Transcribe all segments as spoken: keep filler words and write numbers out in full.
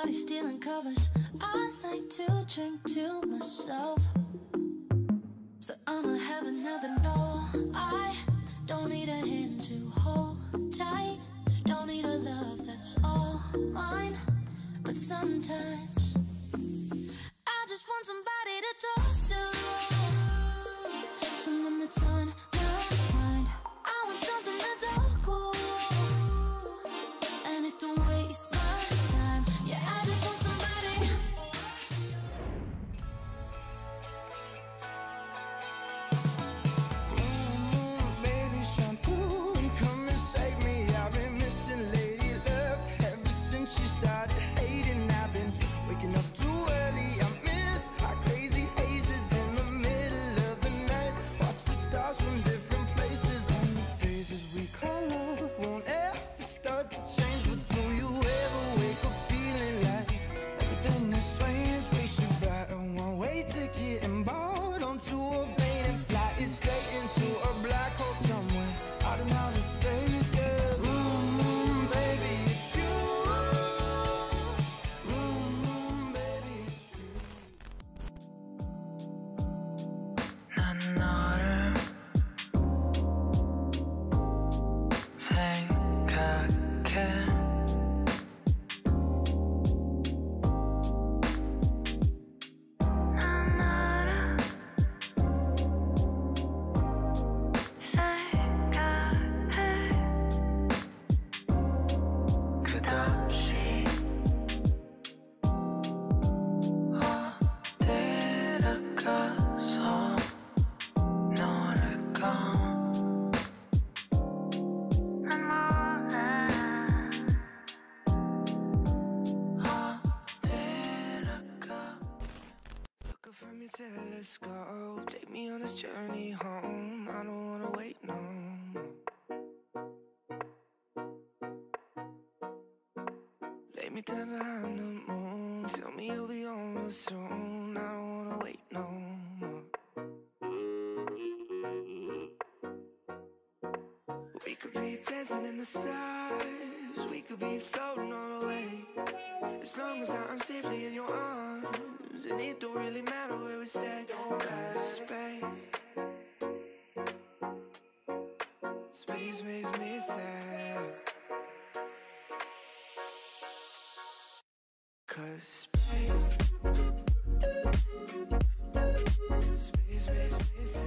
body stealing covers. I like to drink to myself, so I'ma have another. No, I don't need a hand to hold tight. Don't need a love that's all mine. But sometimes I just want somebody to talk to, someone that's on my mind. I want something that's all cool, and it don't waste my time. Yeah, I just want somebody. Ooh, baby shampoo, and come and save me. I've been missing lady luck ever since she started hating. I've been waking up too early. I miss our crazy hazes in the middle of the night. Watch the stars from different places, and the phases we call love won't ever start to change. But do you ever wake up feeling like everything is strange? We should buy a one-way ticket and board onto a plane and fly it straight into a black hole somewhere out in outer space, girl. Ooh, baby, it's you. Telescope, take me on this journey home. I don't wanna wait no more. Lay me down behind the moon, tell me you'll be on real soon. I don't wanna wait no more. We could be dancing in the stars, we could be floating on away. As long as I'm safely in your arms, and it don't really matter where we stay. Don't have space. Space makes me sad, 'cause space, space makes me sad.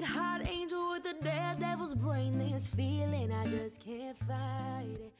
white hot angel with a daredevil's brain. This feeling I just can't fight it.